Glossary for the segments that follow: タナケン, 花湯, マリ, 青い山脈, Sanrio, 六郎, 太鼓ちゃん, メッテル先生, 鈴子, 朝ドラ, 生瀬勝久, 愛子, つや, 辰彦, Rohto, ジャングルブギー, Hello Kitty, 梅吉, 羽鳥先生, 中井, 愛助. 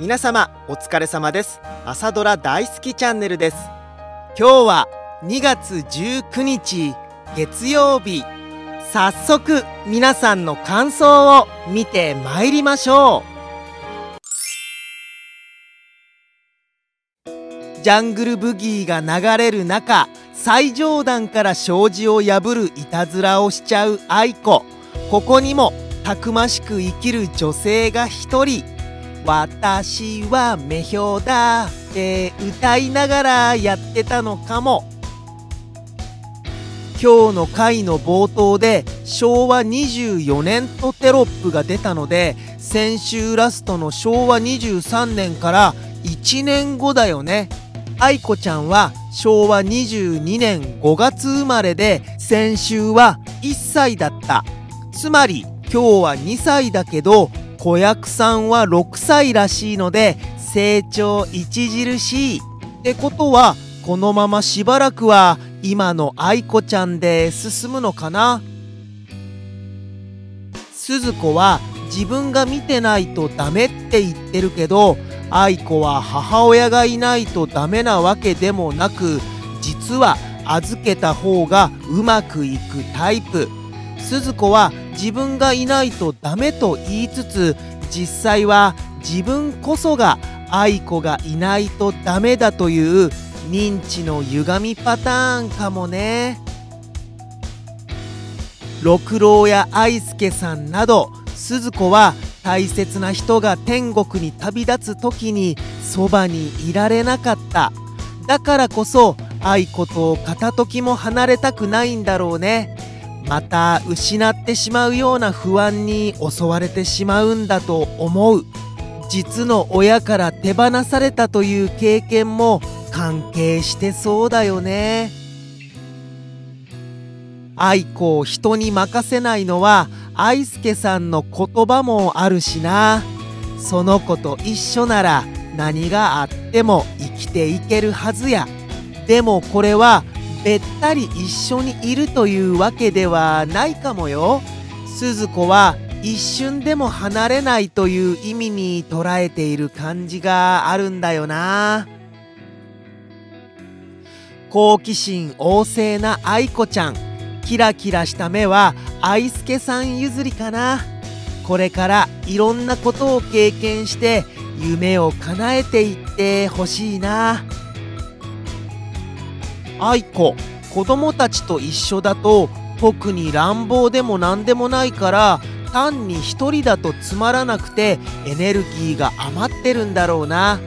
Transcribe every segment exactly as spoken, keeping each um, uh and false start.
皆様お疲れ様です。朝ドラ大好きチャンネルです。今日はにがつじゅうくにち月曜日、早速皆さんの感想を見てまいりましょう。ジャングルブギーが流れる中、最上段から障子を破るいたずらをしちゃう愛子。ここにもたくましく生きる女性が一人。私は女豹だって歌いながらやってたのかも。今日の回の冒頭でしょうわにじゅうよねんとテロップが出たので、先週ラストのしょうわにじゅうさんねんからいちねんごだよね。愛子ちゃんはしょうわにじゅうにねんごがつ生まれで、先週はいっさいだった。つまり今日はにさいだけど、子役さんはろくさいらしいので成長著しい。ってことはこのまましばらくは今の愛子ちゃんで進むのかな。鈴子は自分が見てないとダメって言ってるけど、愛子は母親がいないとダメなわけでもなく、実は預けた方がうまくいくタイプ。鈴子は自分がいないとダメと言いつつ、実際は自分こそが愛子がいないとダメだという認知の歪みパターンかもね。六郎や愛助さんなど、鈴子は大切な人が天国に旅立つ時にそばにいられなかった。だからこそ愛子と片時も離れたくないんだろうね。また失ってしまうような不安に襲われてしまうんだと思う。実の親から手放されたという経験も関係してそうだよね。愛子を人に任せないのは愛助さんの言葉もあるしな。その子と一緒なら何があっても生きていけるはずや。でもこれはべったり一緒にいるというわけではないかもよ。鈴子は一瞬でも離れないという意味に捉えている感じがあるんだよな。好奇心旺盛な愛子ちゃん、キラキラした目は愛助さん譲りかな。これからいろんなことを経験して夢を叶えていってほしいな。愛子、子供たちと一緒だと特に乱暴でも何でもないから、単に一人だとつまらなくてエネルギーが余ってるんだろうな。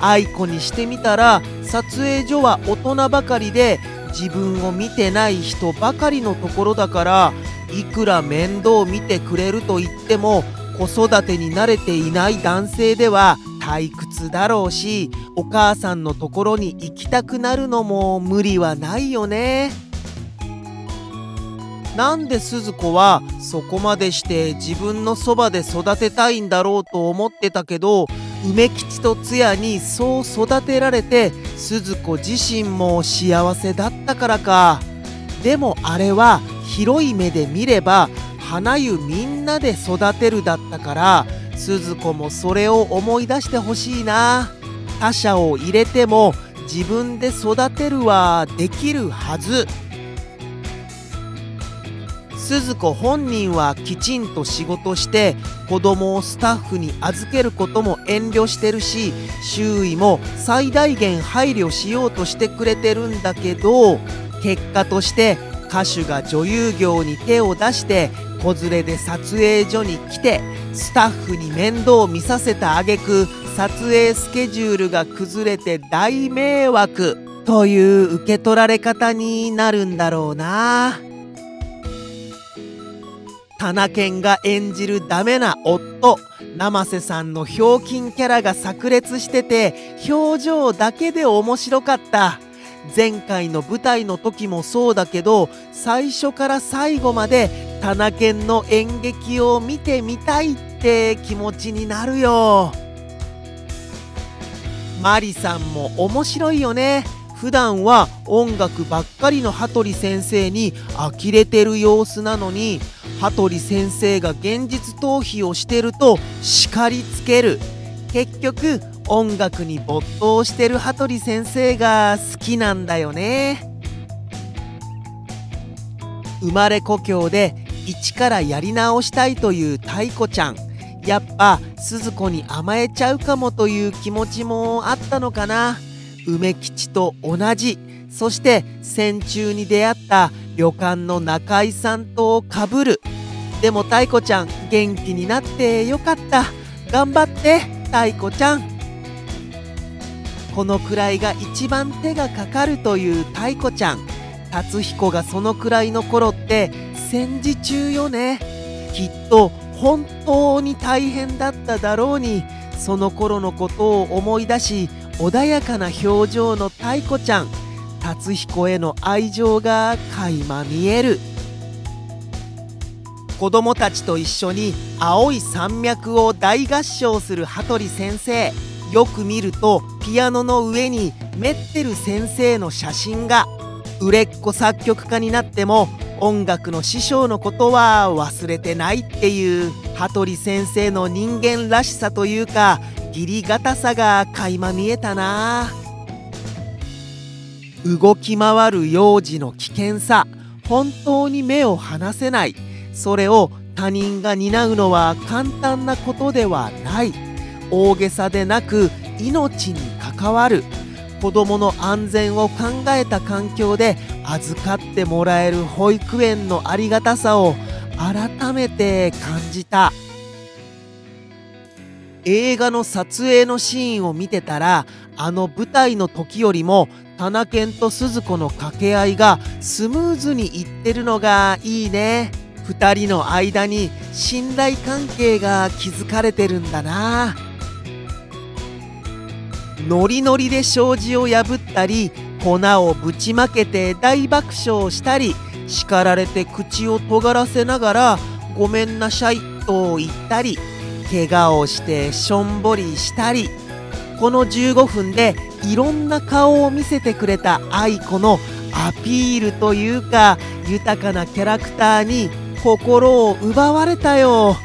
愛子にしてみたら撮影所は大人ばかりで、自分を見てない人ばかりのところだから、いくら面倒見てくれると言っても子育てに慣れていない男性では退屈だろうし、お母さんのところに行きたくなるのも無理はないよね。なんで鈴子はそこまでして自分のそばで育てたいんだろうと思ってたけど、梅吉とつやにそう育てられて鈴子自身も幸せだったからか。でもあれは広い目で見れば花湯みんなで育てるだったから、鈴子もそれを思い出してほしいな。他者を入れても自分で育てるはできるはず。鈴子本人はきちんと仕事して子供をスタッフに預けることも遠慮してるし、周囲も最大限配慮しようとしてくれてるんだけど、結果として歌手が女優業に手を出して子連れで撮影所に来て、スタッフに面倒を見させた挙句撮影スケジュールが崩れて大迷惑という受け取られ方になるんだろうな。タナケンが演じるダメな夫、生瀬さんのひょうきんキャラが炸裂してて表情だけで面白かった。前回の舞台の時もそうだけど、最初から最後までタナケンの演劇を見てみたいって気持ちになるよ。マリさんも面白いよね。普段は音楽ばっかりの羽鳥先生に呆れてる様子なのに、羽鳥先生が現実逃避をしてると叱りつける。結局音楽に没頭してる羽鳥先生が好きなんだよね。生まれ故郷で一からやり直したいという太鼓ちゃん、やっぱ鈴子に甘えちゃうかもという気持ちもあったのかな。梅吉と同じ、そして戦中に出会った旅館の中井さんとかぶる。でも太鼓ちゃん元気になってよかった。頑張って太鼓ちゃん。このくらいが一番手がかかるという太鼓ちゃん、辰彦がそのくらいの頃って戦時中よね。きっと本当に大変だっただろうに、その頃のことを思い出し穏やかな表情の太鼓ちゃん、辰彦への愛情が垣間見える。子供たちと一緒に青い山脈を大合唱する羽鳥先生、よく見るとピアノの上にメッテル先生の写真が。売れっ子作曲家になっても音楽の師匠のことは忘れてないっていう羽鳥先生の人間らしさというか義理堅さが垣間見えたな。動き回る幼児の危険さ、本当に目を離せない、それを他人が担うのは簡単なことではない。大げさでなく命に関わる、子どもの安全を考えた環境で預かってもらえる保育園のありがたさを改めて感じた。映画の撮影のシーンを見てたら、あの舞台の時よりもタナケンと鈴子の掛け合いがスムーズにいってるのがいいね。ふたりの間に信頼関係が築かれてるんだな。ノリノリで障子を破ったり、粉をぶちまけて大爆笑したり、叱られて口を尖らせながら「ごめんなさい」と言ったり、怪我をしてしょんぼりしたり、このじゅうごふんでいろんな顔を見せてくれた愛子のアピールというか豊かなキャラクターに心を奪われたよ。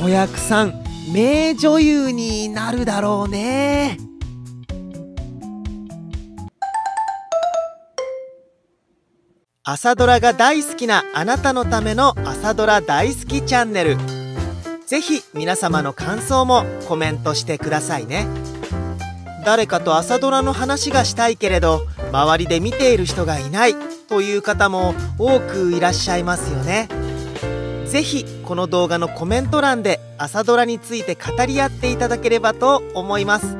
子役さん名女優になるだろうね。朝ドラが大好きなあなたのための朝ドラ大好きチャンネル、ぜひ皆様の感想もコメントしてくださいね。誰かと朝ドラの話がしたいけれど周りで見ている人がいないという方も多くいらっしゃいますよね。ぜひこの動画のコメント欄で朝ドラについて語り合っていただければと思います。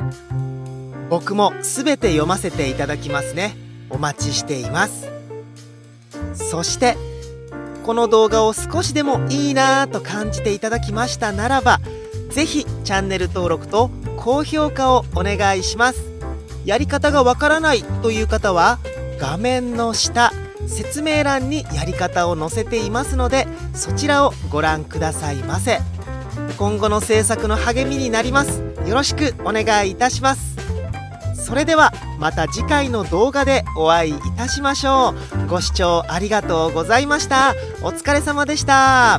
僕も全て読ませていただきますね。お待ちしています。そしてこの動画を少しでもいいなぁと感じていただきましたならば、ぜひチャンネル登録と高評価をお願いします。やり方がわからないという方は画面の下、説明欄にやり方を載せていますので、そちらをご覧くださいませ。今後の制作の励みになります。よろしくお願いいたします。それではまた次回の動画でお会いいたしましょう。ご視聴ありがとうございました。お疲れ様でした。